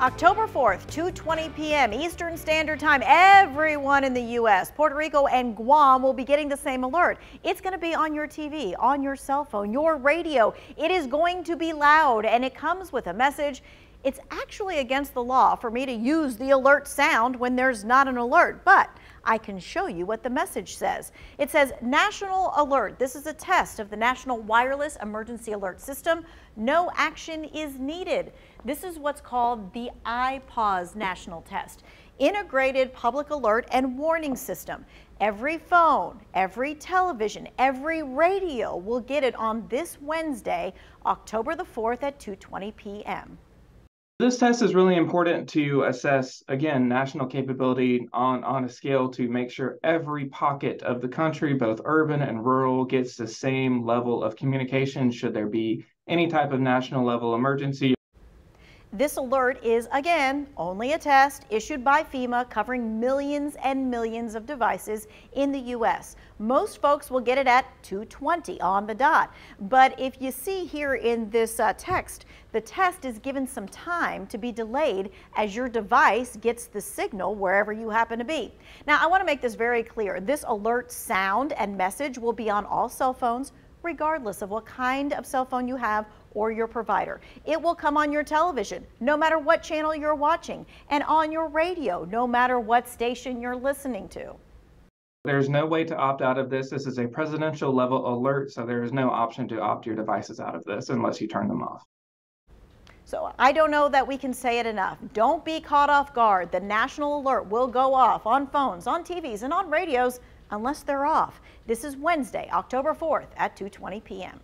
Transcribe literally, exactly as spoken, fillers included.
October fourth, two twenty p m Eastern Standard Time, everyone in the U S, Puerto Rico and Guam will be getting the same alert. It's going to be on your T V, on your cell phone, your radio. It is going to be loud, and it comes with a message. It's actually against the law for me to use the alert sound when there's not an alert, but I can show you what the message says. It says national alert. This is a test of the National Wireless Emergency Alert System. No action is needed. This is what's called the I PAWS national test, integrated public alert and warning system. Every phone, every television, every radio will get it on this Wednesday, October the fourth at two twenty p m This test is really important to assess, again, national capability on, on a scale to make sure every pocket of the country, both urban and rural, gets the same level of communication should there be any type of national level emergency. This alert is, again, only a test issued by FEMA covering millions and millions of devices in the U S. Most folks will get it at two twenty on the dot. But if you see here in this uh, text, the test is given some time to be delayed as your device gets the signal wherever you happen to be. Now, I want to make this very clear. This alert sound and message will be on all cell phones, regardless of what kind of cell phone you have or your provider. It will come on your television, no matter what channel you're watching, and on your radio, no matter what station you're listening to. There's no way to opt out of this. This is a presidential level alert, so there is no option to opt your devices out of this unless you turn them off. So I don't know that we can say it enough. Don't be caught off guard. The national alert will go off on phones, on T Vs, and on radios unless they're off. This is Wednesday, October fourth at two twenty p m